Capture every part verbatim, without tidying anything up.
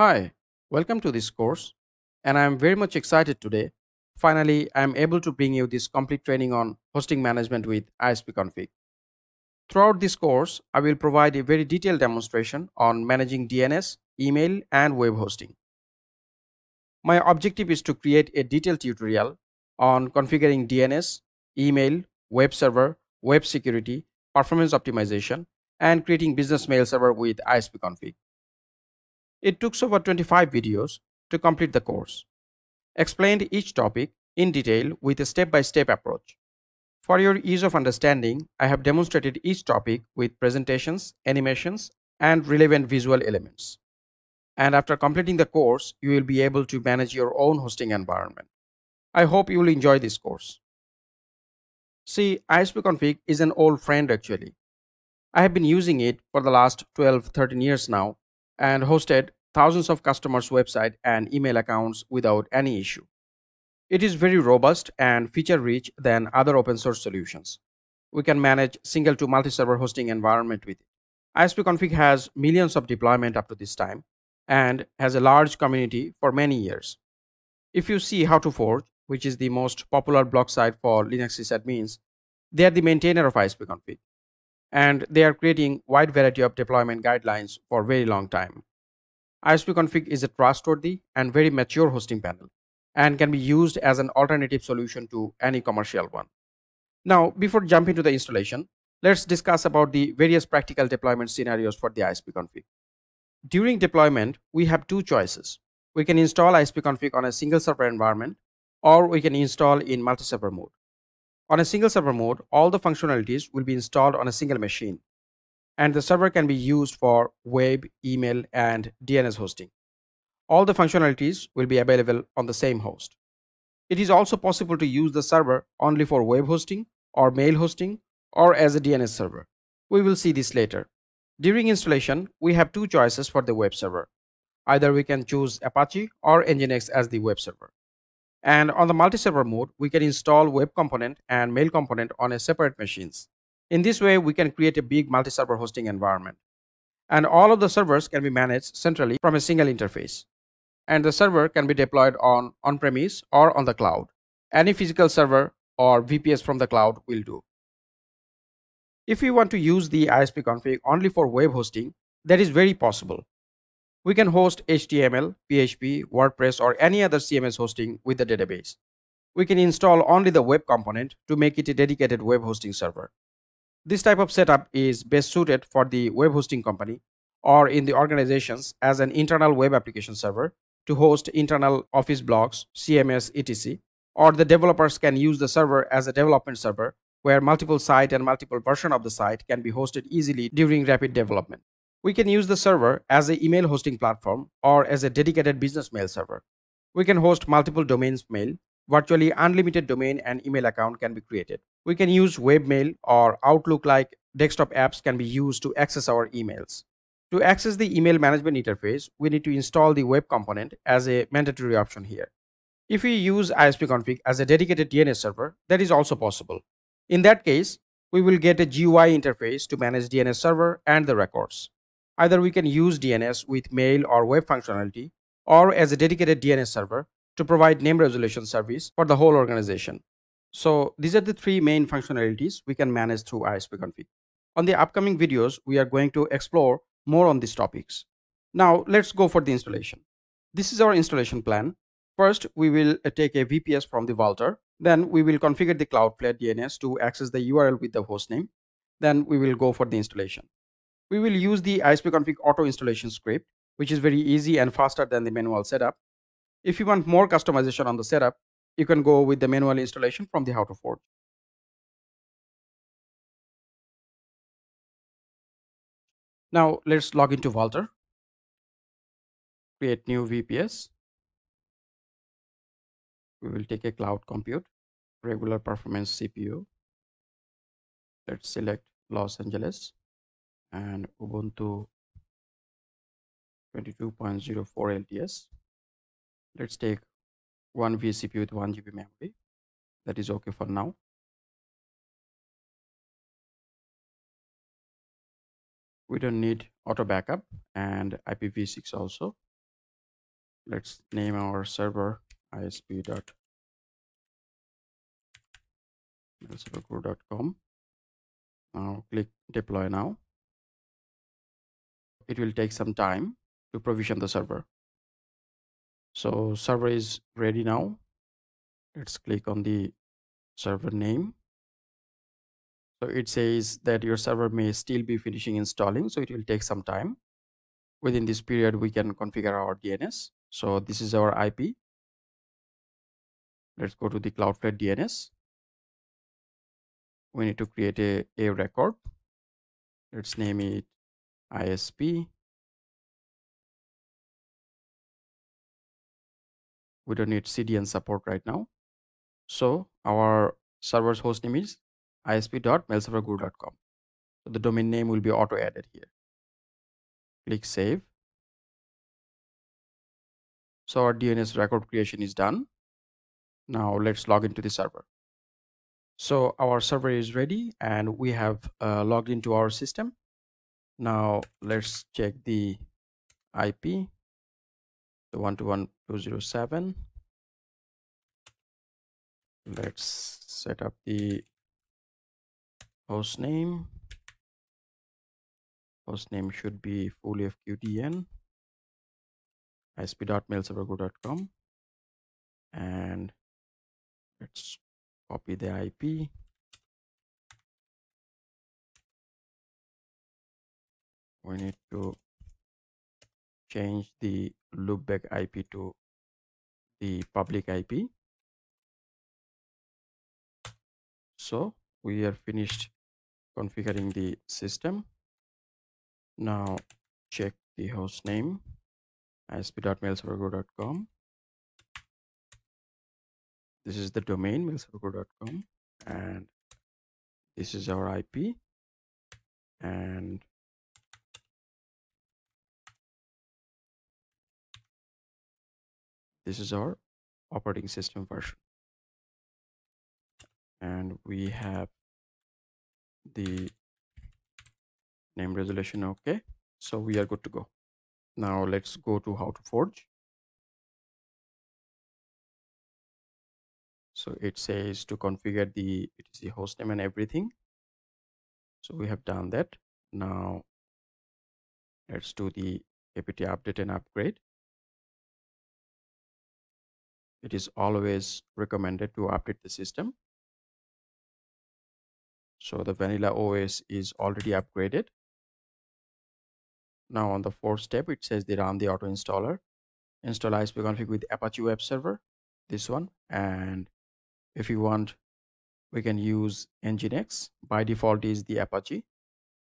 Hi, welcome to this course, and I am very much excited today. Finally, I am able to bring you this complete training on hosting management with I S P config. Throughout this course, I will provide a very detailed demonstration on managing D N S, email, and web hosting. My objective is to create a detailed tutorial on configuring D N S, email, web server, web security, performance optimization, and creating business mail server with I S P config. It took over twenty-five videos to complete the course. Explained each topic in detail with a step-by-step approach. For your ease of understanding, I have demonstrated each topic with presentations, animations, and relevant visual elements. And after completing the course, you will be able to manage your own hosting environment. I hope you will enjoy this course. See, I S P config is an old friend actually. I have been using it for the last twelve to thirteen years now, and hosted thousands of customers' website and email accounts without any issue. It is very robust and feature-rich than other open-source solutions. We can manage single to multi-server hosting environment with it. I S P config has millions of deployment up to this time and has a large community for many years. If you see HowToForge, which is the most popular blog site for Linux sysadmins, they are the maintainer of I S P config. And they are creating wide variety of deployment guidelines for a very long time. I S P config is a trustworthy and very mature hosting panel and can be used as an alternative solution to any commercial one. Now, before jumping to the installation, let's discuss about the various practical deployment scenarios for the I S P config. During deployment, we have two choices. We can install I S P config on a single server environment, or we can install in multi-server mode. On a single server mode, all the functionalities will be installed on a single machine, and the server can be used for web, email, and D N S hosting. All the functionalities will be available on the same host. It is also possible to use the server only for web hosting or mail hosting or as a D N S server. We will see this later. During installation, we have two choices for the web server. Either we can choose Apache or Nginx as the web server. And on the multi-server mode, we can install web component and mail component on a separate machines. In this way, we can create a big multi-server hosting environment. And all of the servers can be managed centrally from a single interface. And the server can be deployed on on-premise or on the cloud. Any physical server or V P S from the cloud will do. If we want to use the I S P config only for web hosting, that is very possible. We can host H T M L, P H P, WordPress, or any other C M S hosting with the database. We can install only the web component to make it a dedicated web hosting server. This type of setup is best suited for the web hosting company or in the organizations as an internal web application server to host internal office blocks, C M S, et cetera, or the developers can use the server as a development server where multiple site and multiple version of the site can be hosted easily during rapid development. We can use the server as an email hosting platform or as a dedicated business mail server. We can host multiple domains mail. Virtually unlimited domain and email account can be created. We can use webmail or Outlook-like desktop apps can be used to access our emails. To access the email management interface, we need to install the web component as a mandatory option here. If we use I S P config as a dedicated D N S server, that is also possible. In that case, we will get a G U I interface to manage D N S server and the records. Either we can use D N S with mail or web functionality or as a dedicated D N S server to provide name resolution service for the whole organization. So these are the three main functionalities we can manage through I S P config. On the upcoming videos, we are going to explore more on these topics. Now let's go for the installation. This is our installation plan. First, we will take a V P S from the Vultr. Then we will configure the Cloudflare D N S to access the U R L with the hostname. Then we will go for the installation. We will use the I S P config auto installation script, which is very easy and faster than the manual setup. If you want more customization on the setup, you can go with the manual installation from the HowToForge. Now let's log into Vultr. Create new V P S. We will take a cloud compute, regular performance C P U. Let's select Los Angeles. And Ubuntu twenty-two point oh four L T S. Let's take one vCPU with one G B memory. That is okay for now. We don't need auto backup and I P v six also. Let's name our server isp dot mail server crew dot com. Now click deploy now. It will take some time to provision the server. So server is ready now. Let's click on the server name. So it says that your server may still be finishing installing, so it will take some time. Within this period, we can configure our D N S. So this is our I P. Let's go to the Cloudflare D N S. We need to create a, a record. Let's name it I S P. We don't need C D N support right now. So our server's host name is isp dot mail server crew dot com. So the domain name will be auto added here. Click save. So our D N S record creation is done. Now let's log into the server. So our server is ready and we have uh, logged into our system. Now let's check the I P, the one two one dot two dot zero dot seven. Let's set up the host name. Host name should be full F Q D N, isp dot mail server crew dot com, and let's copy the I P. We need to change the loopback I P to the public I P. So we are finished configuring the system. Now check the host name isp dot mail server crew dot com. This is the domain mail server crew dot com, and this is our I P, and this is our operating system version, and we have the name resolution okay. So we are good to go. Now let's go to HowToForge. So it says to configure the etc hostname and everything. So we have done that. Now let's do the apt update and upgrade. It is always recommended to update the system. So the vanilla O S is already upgraded. Now on the fourth step, it says they run the auto installer. Install ISPConfig with Apache web server, this one. And if you want, we can use Nginx. By default is the Apache.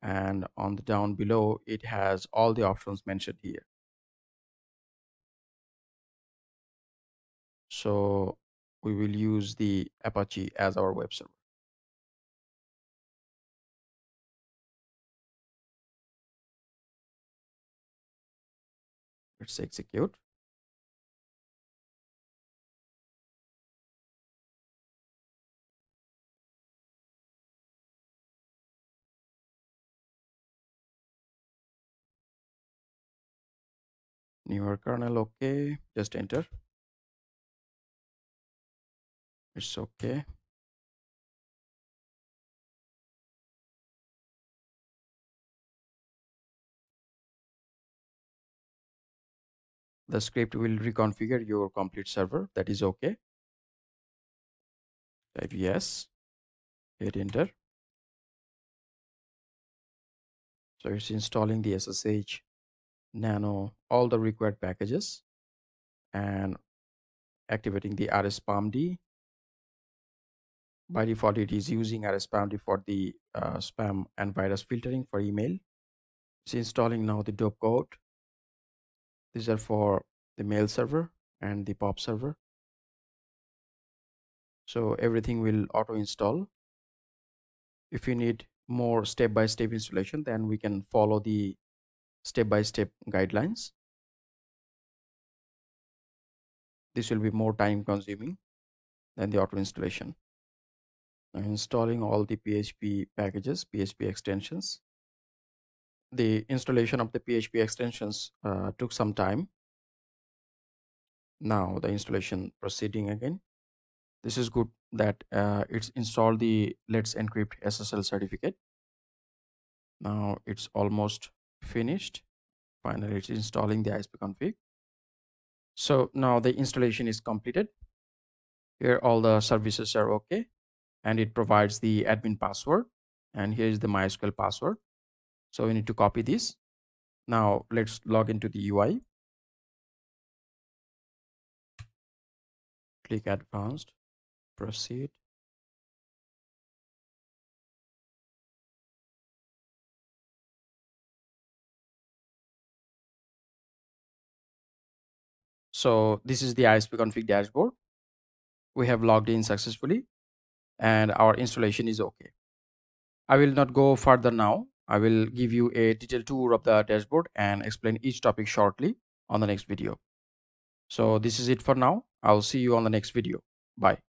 And on the down below, it has all the options mentioned here. So we will use the Apache as our web server. Let's execute. Newer kernel, okay. Just enter. It's okay. The script will reconfigure your complete server. That is okay. Type yes. Hit enter. So it's installing the S S H, nano, all the required packages, and activating the R S P A M D. By default, it is using R S P A M D for the uh, spam and virus filtering for email. It's installing now the Dovecot. These are for the mail server and the pop server. So everything will auto install. If you need more step-by-step installation, then we can follow the step-by-step guidelines. This will be more time consuming than the auto installation. Now installing all the P H P packages, P H P extensions. The installation of the P H P extensions uh, took some time. Now the installation proceeding again. This is good that uh, it's installed the Let's Encrypt S S L certificate. Now it's almost finished. Finally, it's installing the I S P config. So now the installation is completed. Here all the services are okay, and it provides the admin password, and here is the MySQL password. So we need to copy this. Now let's log into the U I. Click advanced, proceed. So this is the I S P config dashboard. We have logged in successfully and our installation is okay. I will not go further now. I will give you a detailed tour of the dashboard and explain each topic shortly on the next video. So this is it for now. I'll see you on the next video. Bye.